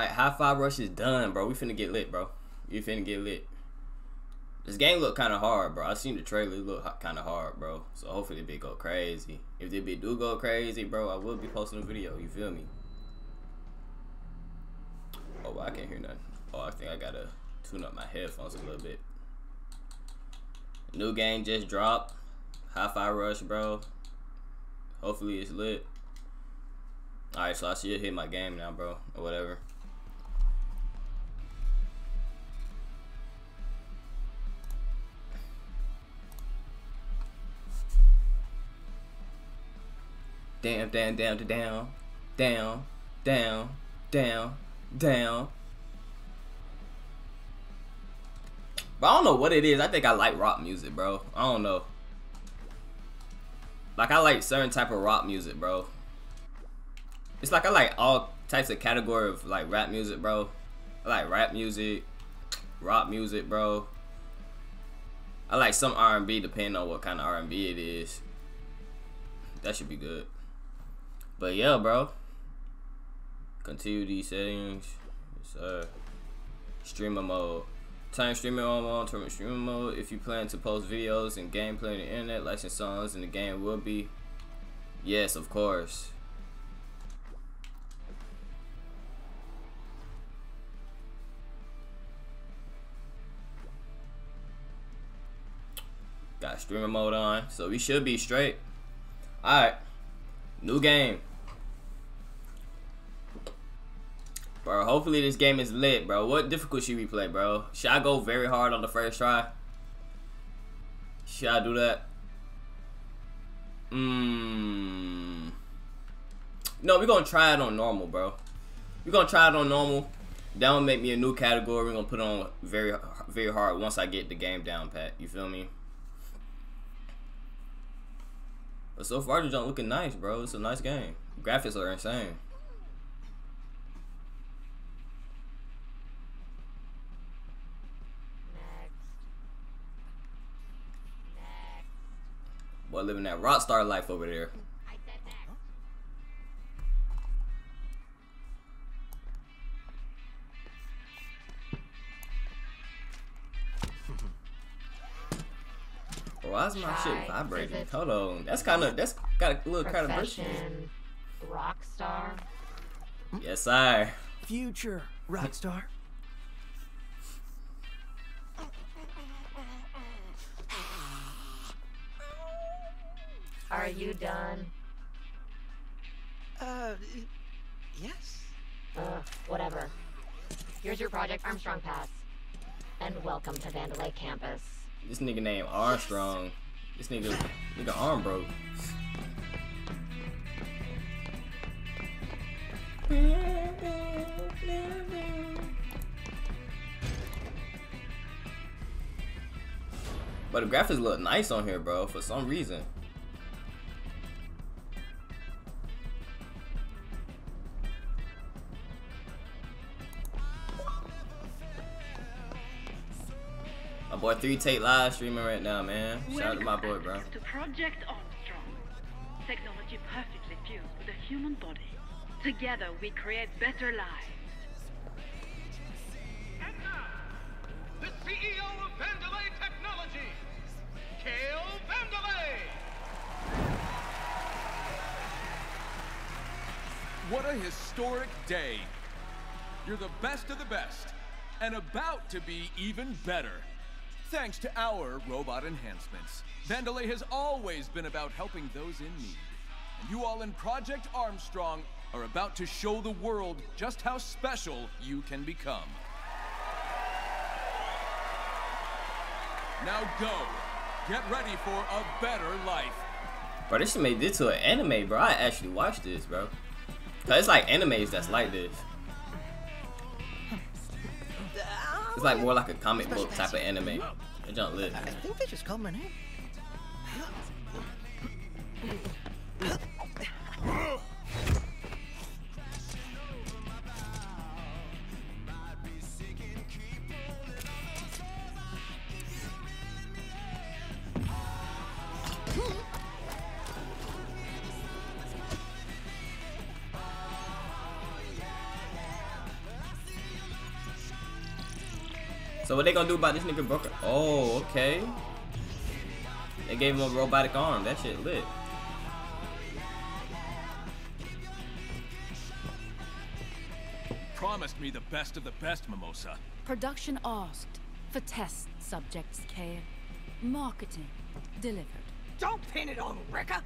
Like, Hi-Fi Rush is done, bro. We finna get lit, bro. You finna get lit. This game look kind of hard, bro. I seen the trailer. It look kind of hard, bro. So hopefully the bit go crazy. If the bit do go crazy, bro, I will be posting a video. You feel me? Oh, I can't hear nothing. Oh, I think I gotta tune up my headphones a little bit. New game just dropped. Hi-Fi Rush, bro. Hopefully it's lit. Alright, so I should hit my game now, bro, or whatever. Damn, damn, down to down, down, down, down, down. But I don't know what it is. I think I like rock music, bro. I don't know. Like, I like certain type of rock music, bro. It's like I like all types of category of like rap music, bro. I like rap music, rock music, bro. I like some R&B depending on what kind of R&B it is. That should be good. But yeah, bro. Continue these settings. Yes, sir. Streamer mode. Turn streamer on. Turn streamer mode. If you plan to post videos and gameplay on the internet, licensed songs in the game will be. Yes, of course. Got streamer mode on, so we should be straight. All right, new game. Bro, hopefully this game is lit, bro. What difficulty should we play, bro? Should I go very hard on the first try? Should I do that? No, we're gonna try it on normal, bro. We're gonna try it on normal. That will make me a new category. We're gonna put it on very, very hard once I get the game down pat. You feel me? But so far, it's looking nice, bro. It's a nice game. Graphics are insane. Boy, living that rock star life over there. Why is my shit vibrating? Hold on. That's got a little kind of version. Rockstar. Yes, sir. Future rockstar. Are you done? Yes. Whatever. Here's your Project Armstrong pass. And welcome to Vandelay Campus. This nigga named Armstrong. This nigga arm broke. But the graphics look nice on here, bro, for some reason. Boy, 3-Tate live streaming right now, man. Shout out to my boy, bro. To Project Armstrong. Technology perfectly fused with the human body. Together we create better lives. And now, the CEO of Vandelay Technology, Kale Vandelay. What a historic day. You're the best of the best, and about to be even better. Thanks to our robot enhancements, Vandelay has always been about helping those in need. And you all in Project Armstrong are about to show the world just how special you can become. Now go. Get ready for a better life. Bro, this should make this to an anime, bro. I actually watched this, bro. Cause it's like animes that's like this. It's like more like a comic book type of anime. They don't live. I think they just called my name. So what they gonna do about this nigga broke? Oh, okay. They gave him a robotic arm. That shit lit. Promised me the best of the best, Mimosa. Production asked for test subjects, Kale. Marketing delivered. Don't pin it on Ricka.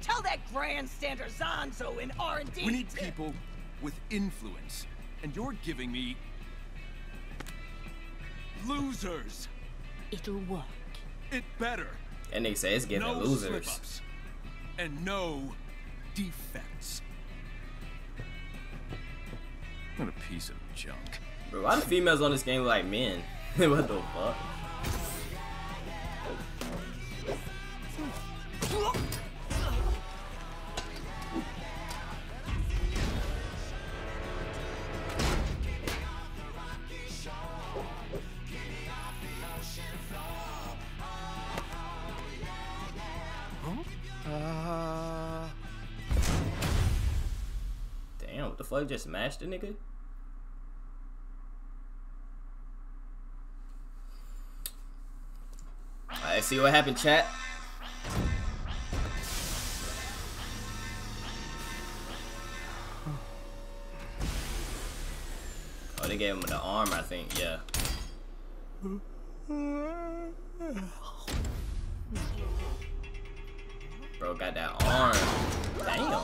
Tell that grandstander Zanzo in R&D. We need people with influence, and you're giving me losers. It'll work. It better. And they say it's giving no losers slip-ups and no defense. What a piece of junk. Bro, why the females on this game like men? What the fuck? Damn, what the fuck just smashed the nigga? Alright, see what happened, chat. Oh, they gave him the arm, I think, yeah. Bro got that arm. Damn.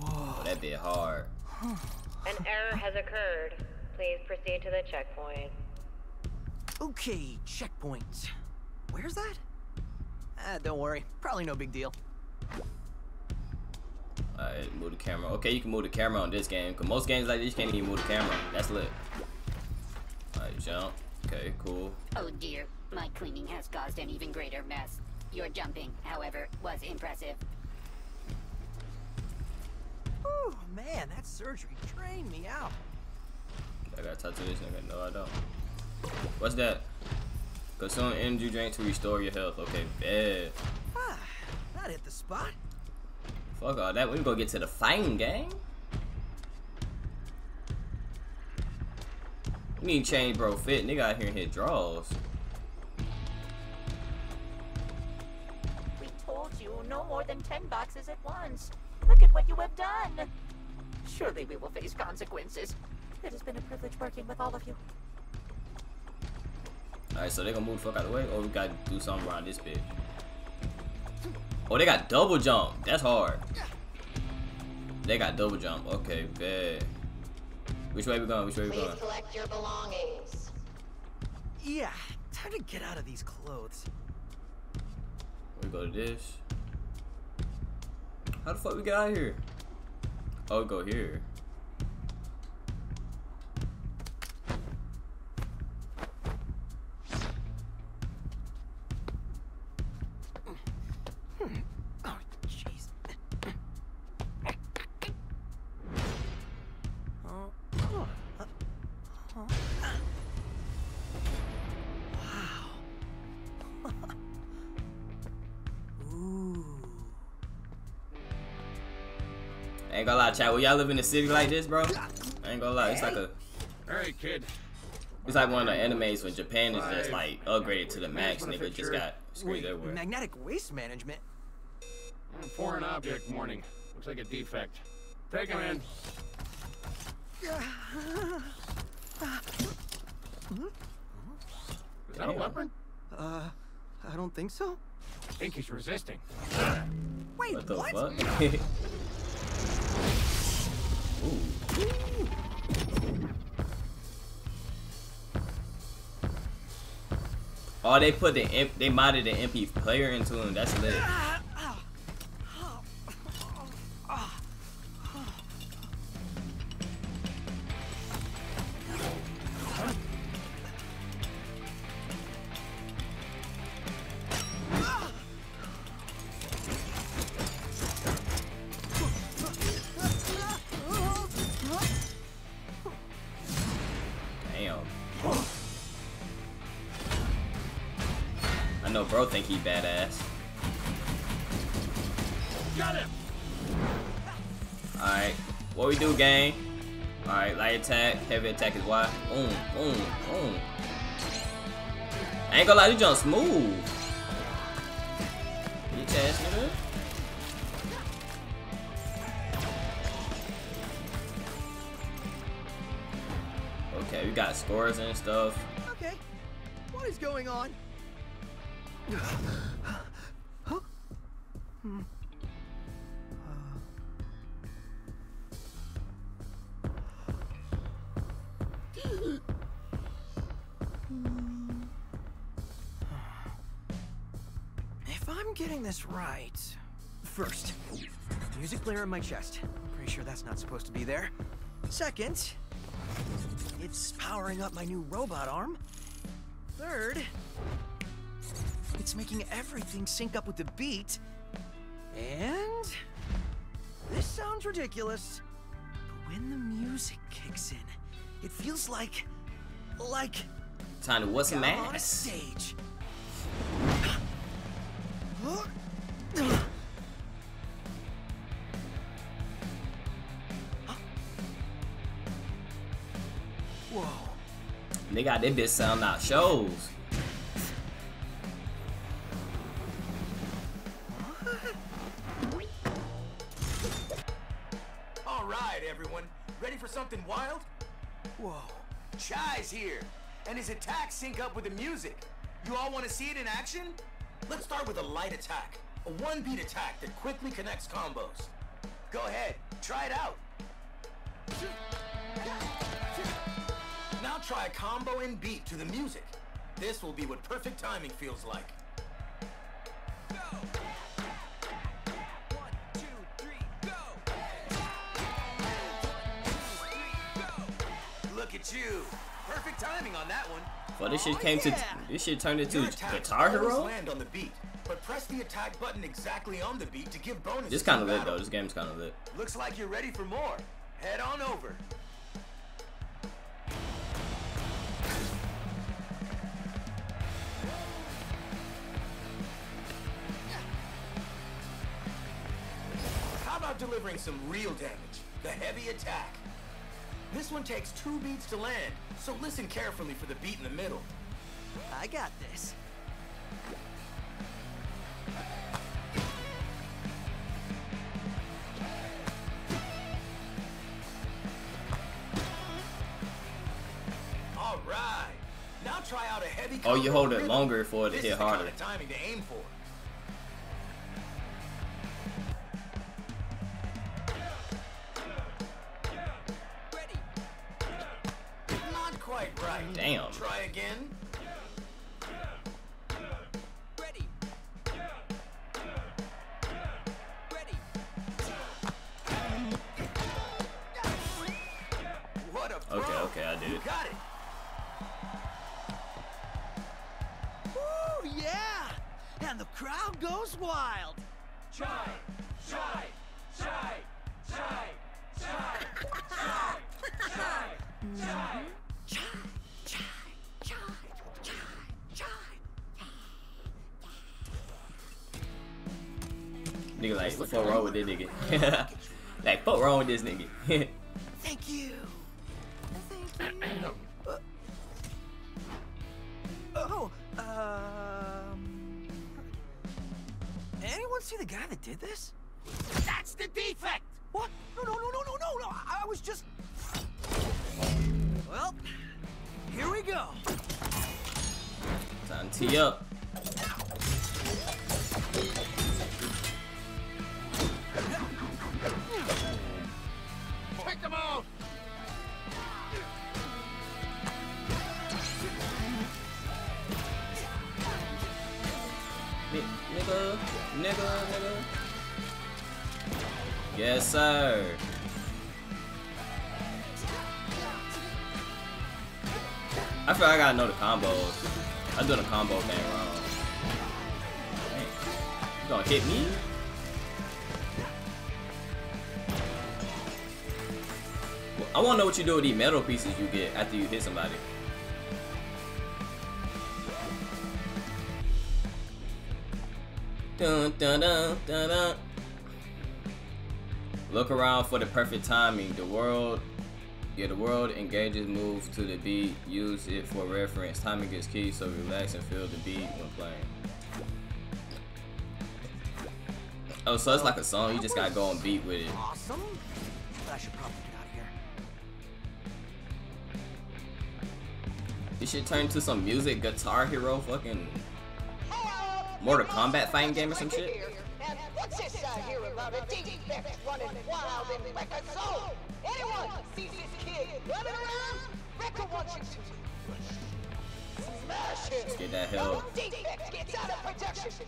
Oh, that bit hard. An error has occurred. Please proceed to the checkpoint. Okay, checkpoint. Where's that? Don't worry. Probably no big deal. Alright, move the camera. Okay, you can move the camera on this game. Cause most games like this, you can't even move the camera. That's lit. Alright, jump. Okay, cool. Oh dear, my cleaning has caused an even greater mess. Your jumping, however, was impressive. Oh man, that surgery drained me out. I gotta touch this nigga. No, I don't. What's that? Consume energy drink to restore your health. Okay, bad. Ah, that hit the spot. Fuck all that. We gonna get to the fighting game. We need to change bro fit. Nigga out here and hit draws. We told you no more than 10 boxes at once. Look at what you have done. Surely we will face consequences. It has been a privilege working with all of you. Alright, so they gonna move the fuck out of the way, or we gotta do something around this bitch. Oh, they got double jump. That's hard. They got double jump. Okay, bad. Which way we going? Which way we going? Please collect your belongings. Yeah, time to get out of these clothes. We go to this. How the fuck we get out of here? Oh, go here. I ain't gonna lie, chat. Will y'all live in a city like this, bro? I ain't gonna lie. It's like a. Hey, kid. It's like one of the animes when Japan is just like upgraded to the max, nigga. Just got screwed everywhere. Magnetic waste management. Foreign object warning. Looks like a defect. Take him in. Is that a weapon? I don't think so. I think he's resisting. Wait, what? The fuck? Ooh. Ooh. Oh, they put the they modded the MP player into him. That's lit. I know bro think he badass. Got him! Alright, what we do, gang? Alright, light attack, heavy attack is wide. Boom, boom, boom. I ain't gonna lie, you jump smooth. You chasing me? Okay, we got scores and stuff. Okay, what is going on? Huh? Hmm. If I'm getting this right, first, music player in my chest. Pretty sure that's not supposed to be there. Second, it's powering up my new robot arm. Third, it's making everything sync up with the beat. And this sounds ridiculous, but when the music kicks in, it feels like time to what's a man on a stage. Whoa. They got their bitch sound out shows. Alright, everyone. Ready for something wild? Whoa. Chai's here, and his attacks sync up with the music. You all want to see it in action? Let's start with a light attack. A one-beat attack that quickly connects combos. Go ahead, try it out. Now try a combo in beat to the music. This will be what perfect timing feels like. You. Perfect timing on that one. Well, this shit came to this shit turned into Guitar Hero. Land on the beat, but press the attack button exactly on the beat to give bonus. This kind of lit though. This game's kind of lit. Looks like you're ready for more. Head on over. How about delivering some real damage? The heavy attack. This one takes 2 beats to land, so listen carefully for the beat in the middle. I got this. All right. Now try out a heavy. Oh, you hold it longer for it to hit harder. This is the kind of timing to aim for. Damn. Try again. Ready. What a pro. Okay, I did it. Got it. Woo, yeah! And the crowd goes wild. Chai, chai, chai, chai, chai, chai, chai, chai. Nigga like, what's wrong with this nigga? Like, what's wrong with this nigga? Thank you. Thank you. Anyone see the guy that did this? That's the defect! What? No. I was just... Well, here we go. Time to tee up. Pick them out. Nigga. Yes, sir. I feel like I gotta know the combos. I'm doing a combo thing wrong. Hey, you gonna hit me? I wanna know what you do with these metal pieces you get after you hit somebody. Dun, dun, dun, dun, dun. Look around for the perfect timing. The world engages, moves to the beat, use it for reference. Timing is key, so relax and feel the beat when playing. Oh, so it's like a song, you just gotta go on beat with it. Awesome. I should probably get out of here. This should turn into some music, Guitar Hero, fucking Mortal Kombat fighting game or some shit. And what's this I hear about a dingy theft running wild in Wrecker Zone? Anyone sees this kid running around? Wrecker wants you to smash him. Let's get that help.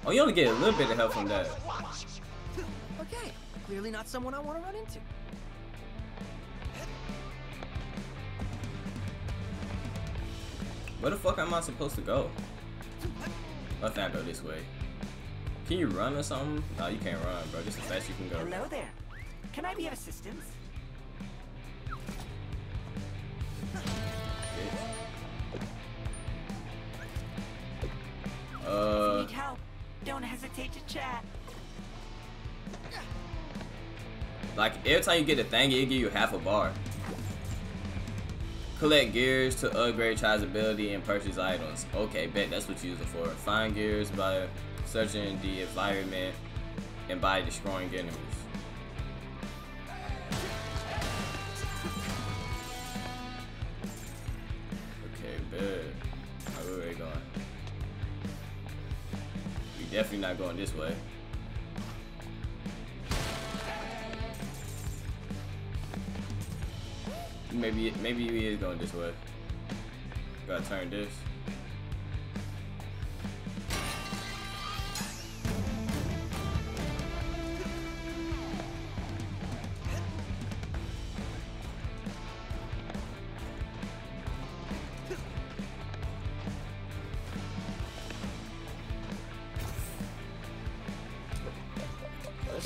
Oh, you only get a little bit of help from that. Okay, clearly not someone I want to run into. Where the fuck am I supposed to go? I think I go this way. Can you run or something? No, you can't run, bro. Just as fast as you can go. Hello there. Can I be of assistance? Bitch. Need help? Don't hesitate to chat. Like every time you get a thing, it give you half a bar. Collect gears to upgrade Chai's ability and purchase items. Okay, bet that's what you use it for. Find gears by searching the environment and by destroying enemies. Okay, bad. Alright, where are we going? We're definitely not going this way. Maybe he is going this way. Gotta turn this.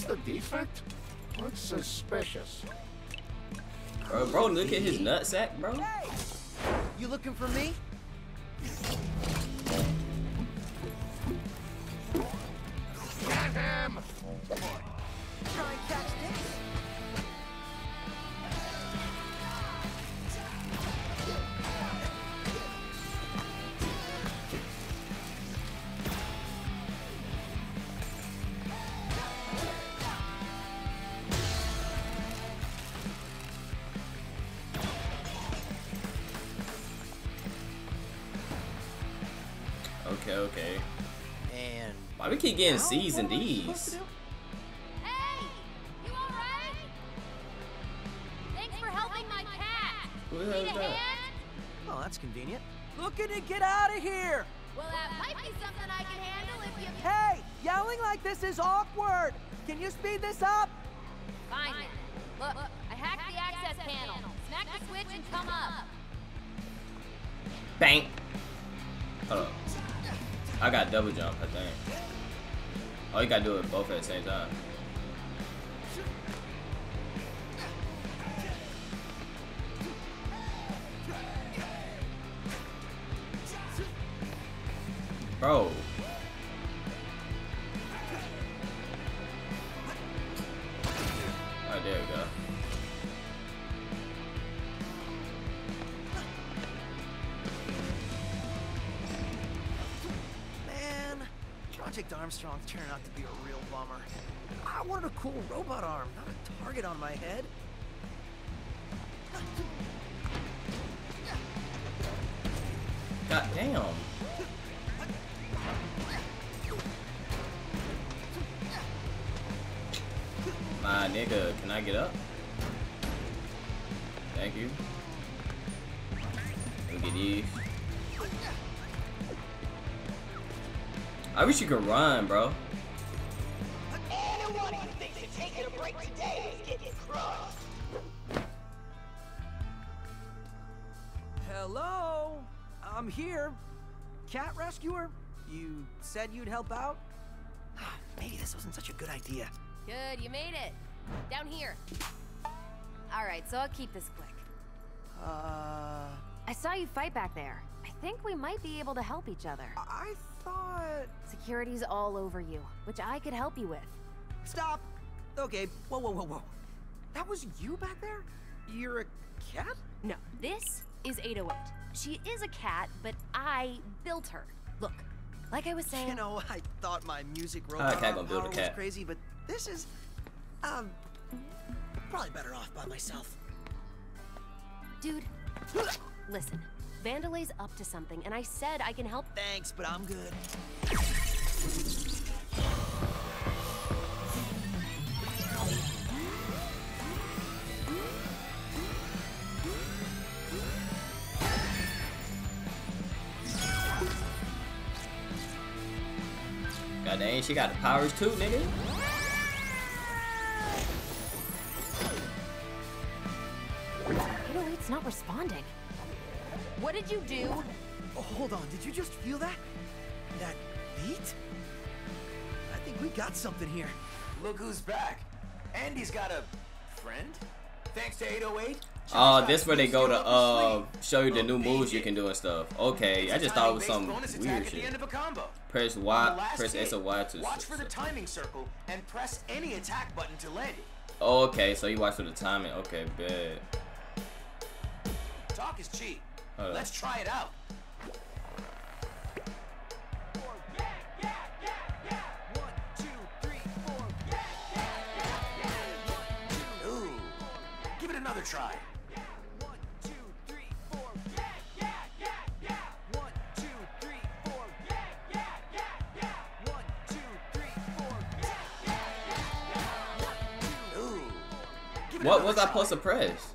The defect? What's suspicious? Bro, look at his nutsack, bro. Hey, you looking for me? Get him! Try and catch Okay. And why we keep getting C's and D's? Hey, you all right? Thanks for helping my cat. Need a hand? Oh, that's convenient. Looking to get out of here. Well, that might be something I can handle if you. Hey, yelling like this is awkward. Can you speed this up? Fine. Look, I hacked the access panel. Smack the switch and come up. Bang. Hold on. I got double jump, I think. Oh, you gotta do it both at the same time. Bro. Alright, there we go. Project Armstrong turned out to be a real bummer. I wanted a cool robot arm, not a target on my head. God damn. My nigga, can I get up? Thank you. Look at these. I wish you could run, bro. Anyone who thinks that taking a break today is getting crushed. Hello? I'm here. Cat rescuer? You said you'd help out? Maybe this wasn't such a good idea. Good, you made it. Down here. Alright, so I'll keep this quick. I saw you fight back there. I think we might be able to help each other. I thought... Security's all over you, which I could help you with. Stop! Okay, whoa, whoa, whoa, whoa. That was you back there? You're a cat? No, this is 808. She is a cat, but I built her. Look, like I was saying... You know, I thought my music robot power was crazy, but this is... probably better off by myself. Dude, listen. Vandelay's up to something, and I said I can help. Thanks, but I'm good. God dang, she got the powers too, nigga. It's not responding. What did you do? Oh, hold on, did you just feel that? That beat? I think we got something here. Look who's back. Andy's got a friend. Thanks to 808. Oh, this where they go to show you the new moves you can do and stuff. Okay, I just thought it was some weird shit. Press Y, press S or Y to watch for the timing circle and press any attack button to land it. Okay, so you watch for the timing. Okay, bad. Talk is cheap. Let's try it out. Ooh. Give it another try. Ooh. What was I supposed to press?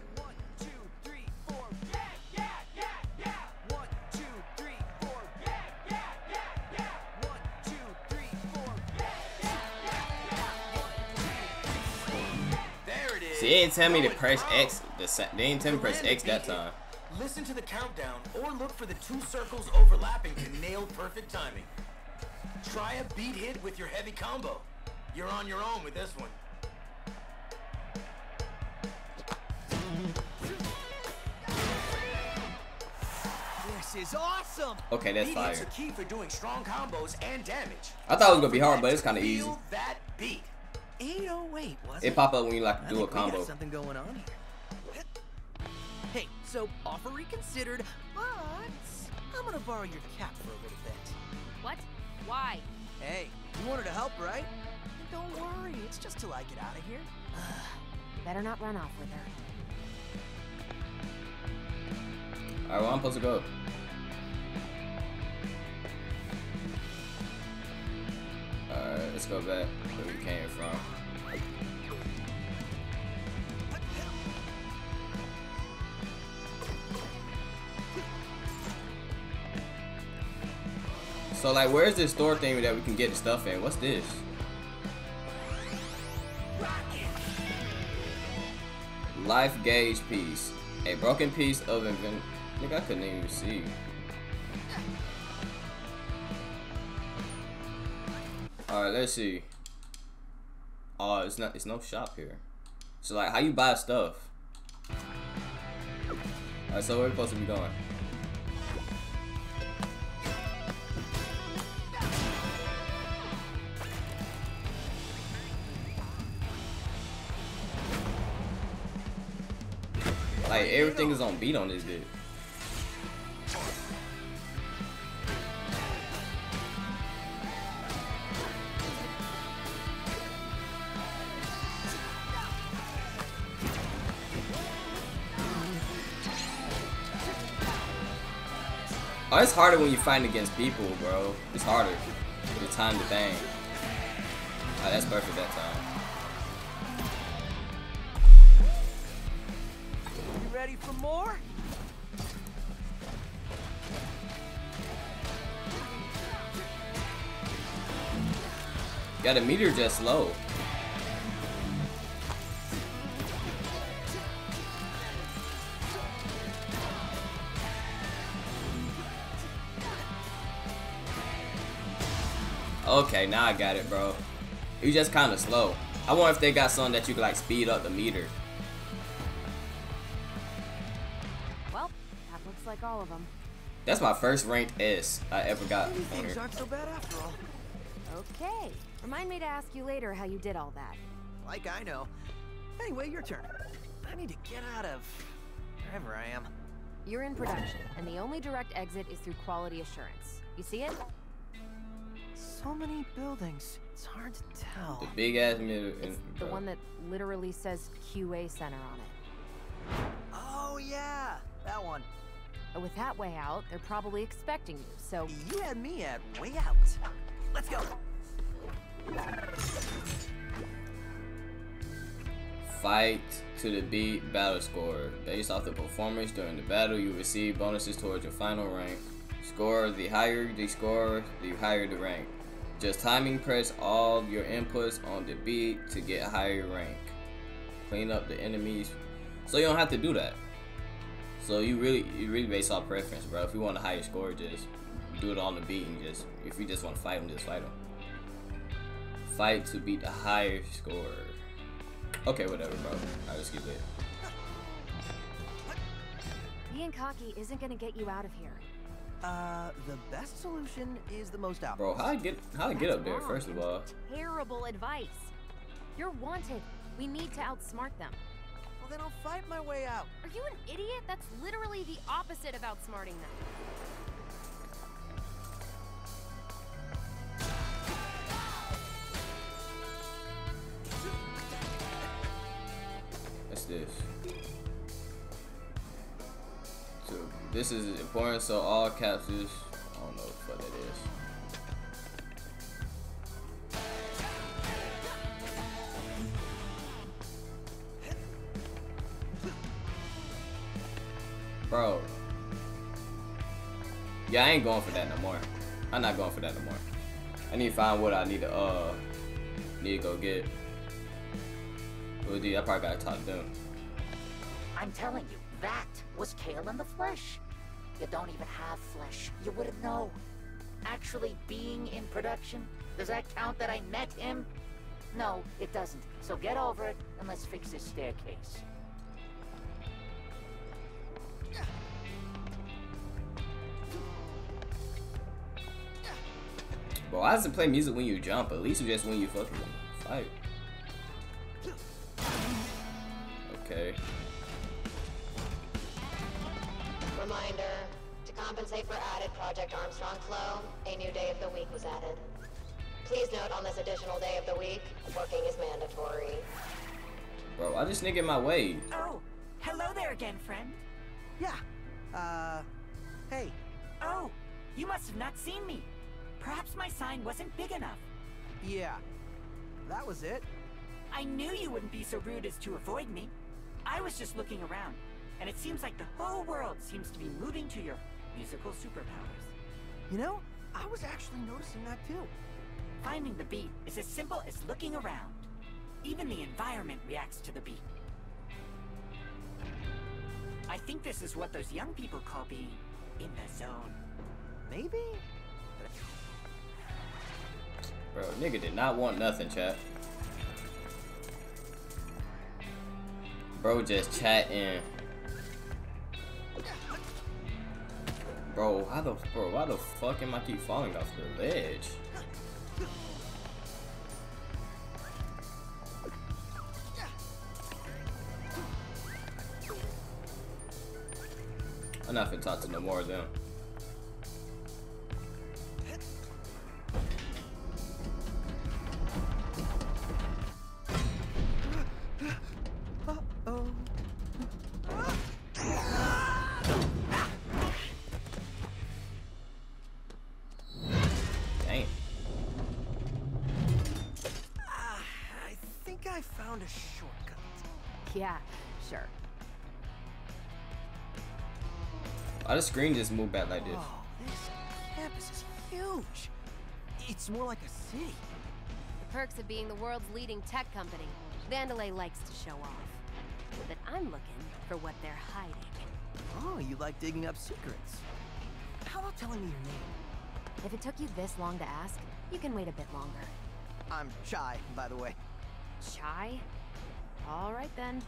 They didn't tell me to press X. They didn't tell me to press X that time. Listen to the countdown or look for the two circles overlapping to nail perfect timing. Try a beat hit with your heavy combo. You're on your own with this one. This is awesome. Okay, that's fire. Beat hits are key for doing strong combos and damage. I thought it was gonna be hard, but it's kind of easy. Feel that beat. 808, was it? Pop up when you like do a combo. We got something going on here. Hey, so offer reconsidered, but I'm gonna borrow your cap for a little bit. What? Why? Hey, you wanted to help, right? Don't worry, it's just till I get out of here. Better not run off with her. All right, well, I'm supposed to go. Alright, let's go back where we came from. So like, where's this store thing that we can get stuff in? What's this? Life gauge piece. A broken piece of inventory. Nigga, I couldn't even see. Alright, let's see. Oh, it's no shop here. So like, how you buy stuff? Alright, so where are we supposed to be going? Like, everything is on beat on this dude. Oh, it's harder when you fight against people, bro. It's harder. You time to bang. Oh, that's perfect that time. You ready for more? Got a meter just low. Okay, now I got it, bro. You just kind of slow. I wonder if they got something that you could like speed up the meter. Well, that looks like all of them. That's my first ranked S I ever got on her. Aren't so bad after all. Okay. Remind me to ask you later how you did all that. Like I know. Anyway, your turn. I need to get out of wherever I am. You're in production, and the only direct exit is through quality assurance. You see it? So many buildings. It's hard to tell. The big ass mirror. It's the one that literally says QA Center on it. Oh yeah, that one. With that way out, they're probably expecting you. So you had me at way out. Let's go. 5 to the beat battle score. Based off the performance during the battle, you receive bonuses towards your final rank. Score, the higher the score, the higher the rank. Just timing press all your inputs on the beat to get higher rank. Clean up the enemies. So you don't have to do that. So you really base off preference, bro. If you want a higher score, just do it on the beat, and just if you just want to fight them, just fight them. Fight to beat the higher score. Okay, whatever, bro. I'll just keep it. Being cocky isn't gonna get you out of here. The best solution is the most obvious. Bro, how I get up there? First of all, terrible advice. You're wanted. We need to outsmart them. Well, then I'll fight my way out. Are you an idiot? That's literally the opposite of outsmarting them. That's this. This is important, so all captures. I don't know what the fuck that is. Bro. Yeah, I ain't going for that no more. I'm not going for that no more. I need to find what I need to go get. Oh, dude, I probably gotta talk to them. I'm telling you. That was Kale in the flesh. You don't even have flesh. You wouldn't know. Actually being in production, does that count that I met him? No, it doesn't. So get over it and let's fix this staircase. Bro, I doesn't play music when you jump, at least just when you fucking fight. Okay. Reminder, to compensate for added Project Armstrong flow, a new day of the week was added. Please note on this additional day of the week, working is mandatory. Bro, I just sneak in my way. Oh, hello there again, friend. Yeah, hey. Oh, you must have not seen me. Perhaps my sign wasn't big enough. Yeah, that was it. I knew you wouldn't be so rude as to avoid me. I was just looking around. And it seems like the whole world seems to be moving to your musical superpowers. You know, I was actually noticing that too. Finding the beat is as simple as looking around. Even the environment reacts to the beat. I think this is what those young people call being in the zone. Maybe? Bro, nigga did not want nothing, chat. Bro just chatting. Bro, why the fuck am I keep falling off the ledge? I'm not gonna talk to no more of them. The screen just moved back like this. Oh, this campus is huge. It's more like a city. The perks of being the world's leading tech company. Vandelay likes to show off. But I'm looking for what they're hiding. Oh, you like digging up secrets. How about telling me your name? If it took you this long to ask, you can wait a bit longer. I'm Chai, by the way. Chai? All right, then.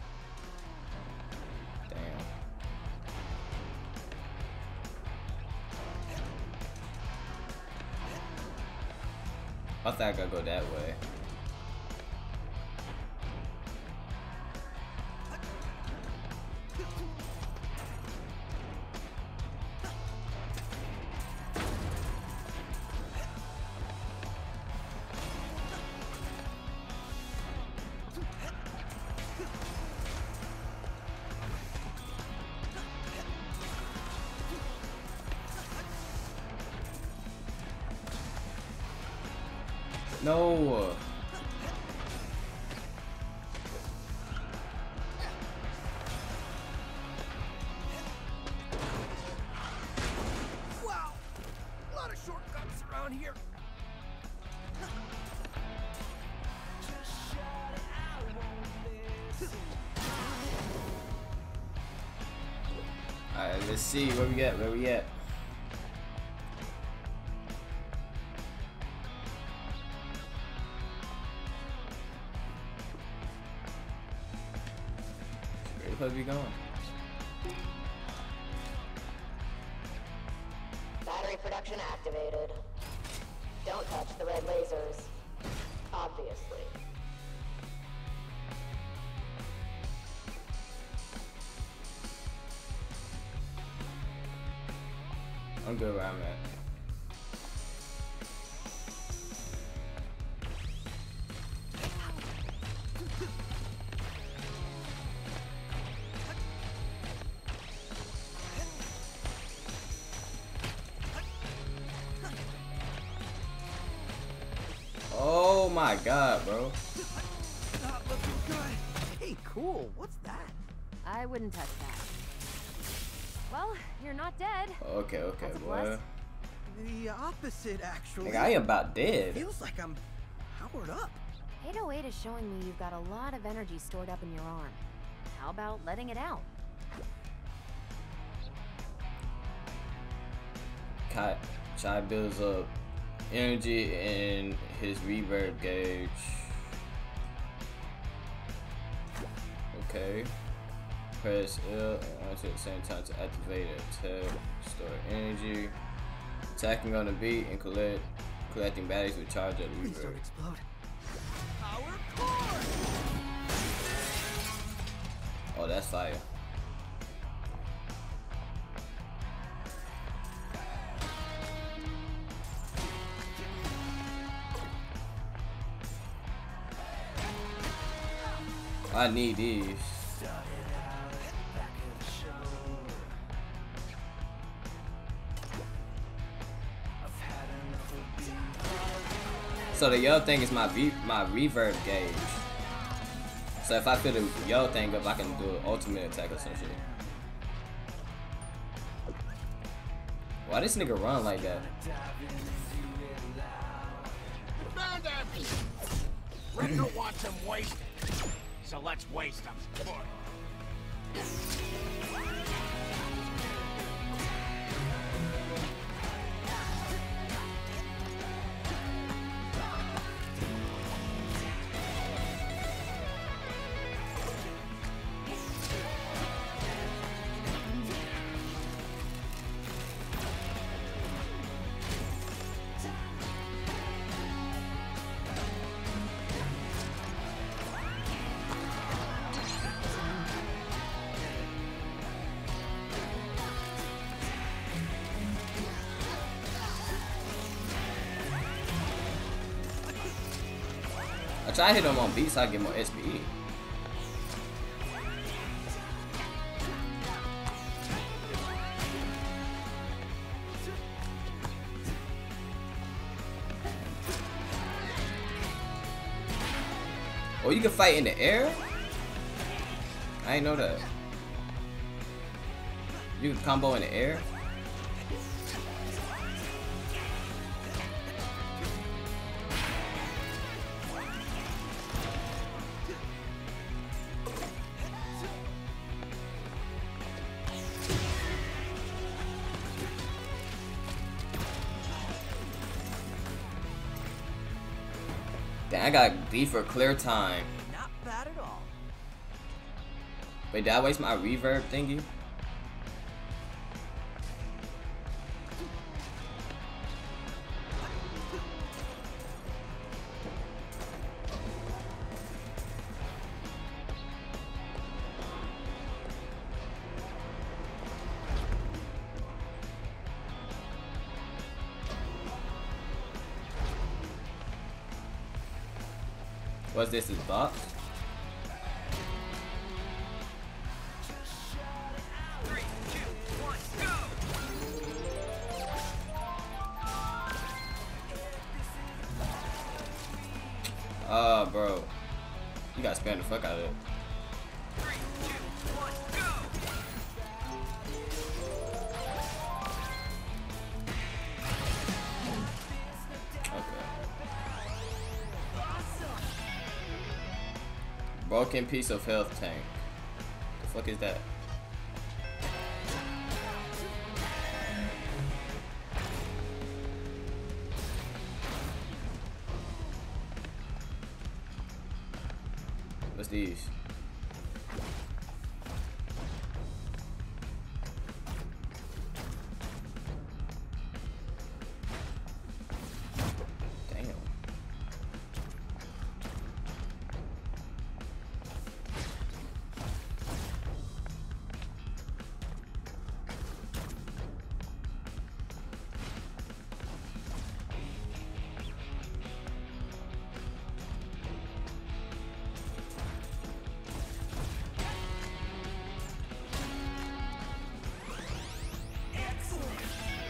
Damn. I thought I gotta go that way. No! Wow! A lot of shortcuts around here. Just shut it out, Alright, let's see where we at, Where are we going? Battery production activated. Don't touch the red lasers. Obviously. I'm good where I'm at. Oh my god, bro. Not looking good. Hey, cool. What's that? I wouldn't touch that. Well, you're not dead. Okay, okay, boy. The opposite, actually. Like, I am about dead. It feels like I'm powered up. 808 is showing me you've got a lot of energy stored up in your arm. How about letting it out? Chai builds up energy and his reverb gauge. Okay. Press L and R2 at the same time to activate it. Tab, store energy. Attacking on the beat and collecting batteries with charge at the reverb. Please don't explode. Power core. Oh, that's fire. I need these. So the yo thing is my reverb gauge. So if I feel the yo thing up, I can do an ultimate attack or some shit. Why this nigga run like that? Render wants him wasted. So let's waste them. I try to hit him on beat so I get more SPE. Oh, you can fight in the air? I ain't know that. You can combo in the air? I got B for clear time. Not bad at all. Wait, did I waste my reverb thingy? What's this, his butt? Ah, bro. You gotta spam the fuck out of it. 3, 2, 1, go! Okay. Broken piece of health tank. The fuck is that? What's these? Damn.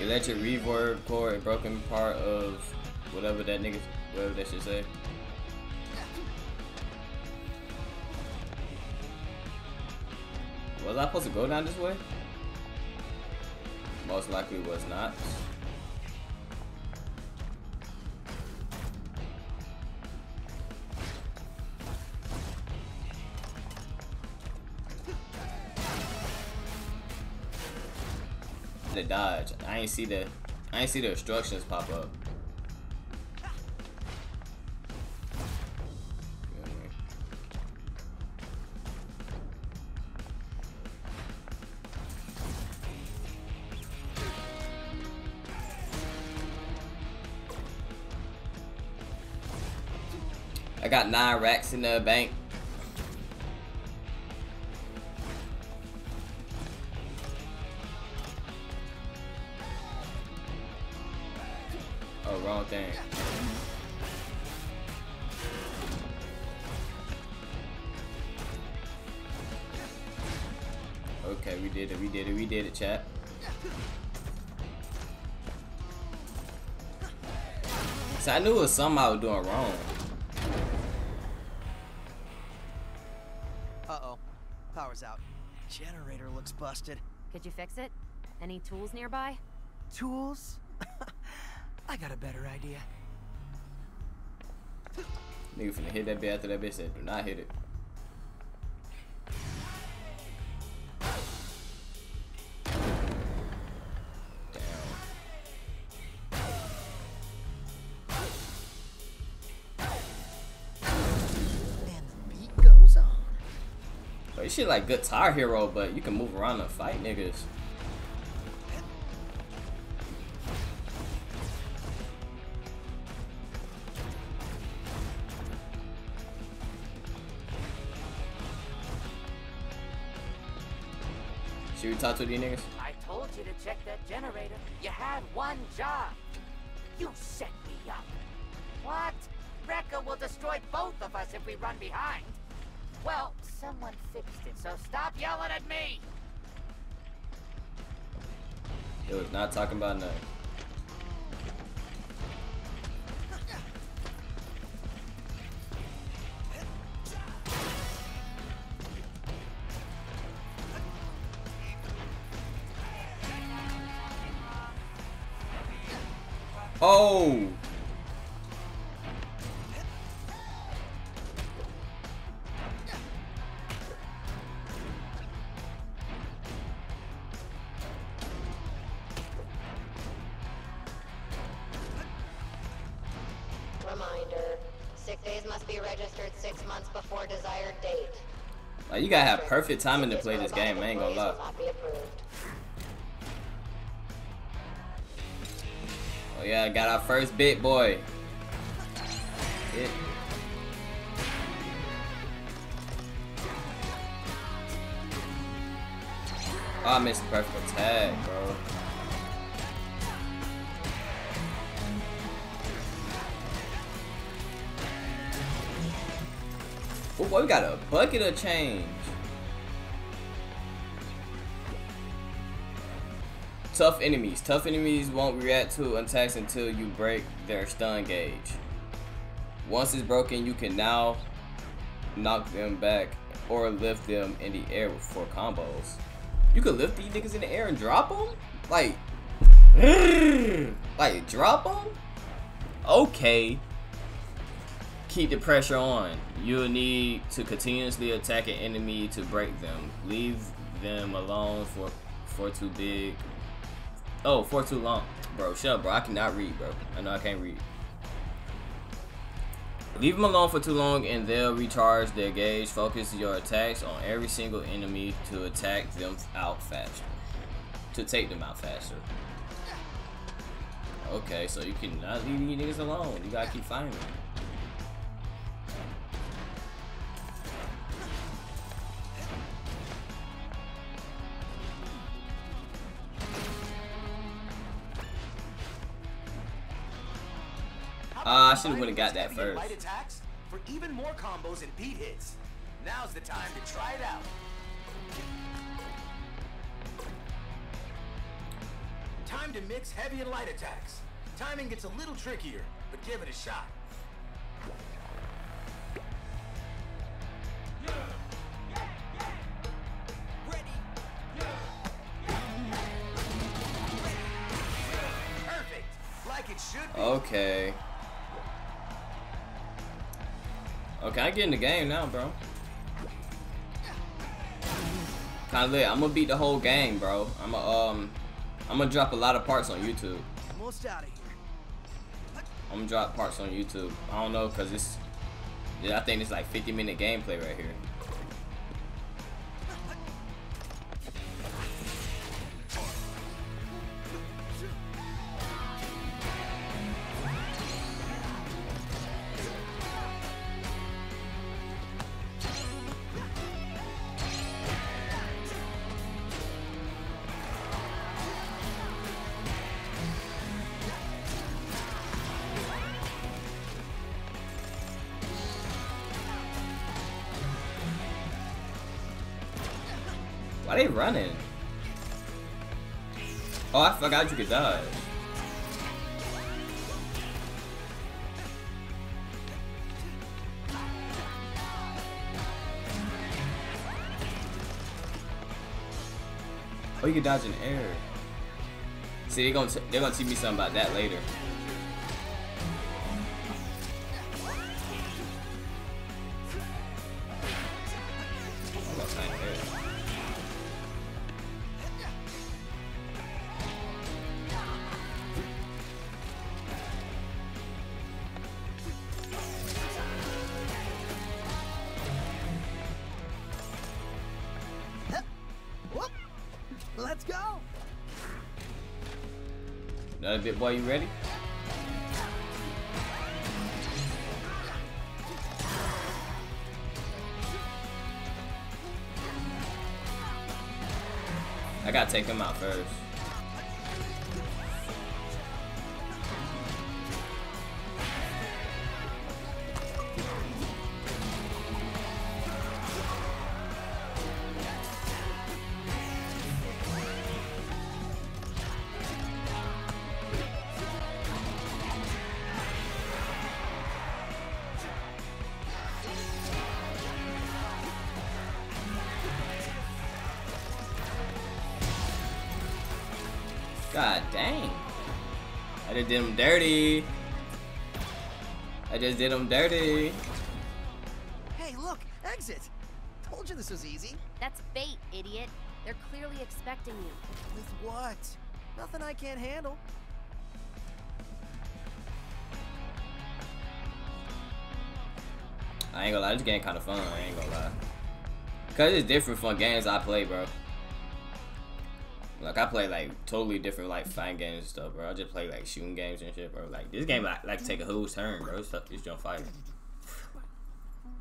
Electric reverb core, a broken part of whatever that nigga, whatever that should say. Was I supposed to go down this way? Most likely was not. The dodge. I ain't see the instructions pop up. I got 9 racks in the bank. Wrong thing. Okay, we did it, chat. So I knew it was something I was doing wrong. Uh-oh. Power's out. Generator looks busted. Could you fix it? Any tools nearby? Tools? I got a better idea. Nigga finna hit that bitch after that bitch said, do not hit it. Damn. And the beat goes on. But this shit like Guitar Hero, but you can move around and fight niggas. Should we talk to these niggas? I told you to check that generator. You had one job. You set me up. What? Rekka will destroy both of us if we run behind. Well, someone fixed it, so stop yelling at me. It was not talking about nothing. Oh! Reminder, sick days must be registered 6 months before desired date. Now you gotta have perfect timing to play this game, I ain't gonna lie. Oh yeah, got our first big boy. It. Oh, I missed the perfect tag, bro. boy, we got a bucket of change. Tough enemies. Tough enemies won't react to attacks until you break their stun gauge. Once it's broken, you can now knock them back or lift them in the air for combos. You could lift these niggas in the air and drop them? Like drop them? Okay. Keep the pressure on. You'll need to continuously attack an enemy to break them. Leave them alone for too long. Bro, shut up, bro. I cannot read, bro. I know I can't read. Leave them alone for too long and they'll recharge their gauge. Focus your attacks on every single enemy to attack them out faster. To take them out faster. Okay, so you cannot leave these niggas alone. You gotta keep fighting them. I should have went and got that first. Light attacks for even more combos and beat hits. Now's the time to try it out. Time to mix heavy and light attacks. Timing gets a little trickier, but give it a shot. Perfect. Like it should be. Okay. Okay, I get in the game now, bro. Kinda lit. I'm gonna beat the whole game, bro. I'm gonna drop a lot of parts on YouTube. I'm gonna drop parts on YouTube. I don't know, cause it's, yeah, I think it's like 50-minute gameplay right here. Why they running? Oh, I forgot you could dodge. Oh, you can dodge in air. See, they're gonna teach me something about that later. Let's go. Another bit, boy. You ready? I gotta take him out first. God dang. I just did him dirty. I just did him dirty. Hey, look, exit. Told you this was easy. That's bait, idiot. They're clearly expecting you. With what? Nothing I can't handle. I ain't gonna lie, this game kinda fun, I ain't gonna lie. Cause it's different from games I play, bro. Like I play like totally different like fighting games and stuff, bro. I just play like shooting games and shit, bro. Like this game, like take a whole turn, bro. It's just fire.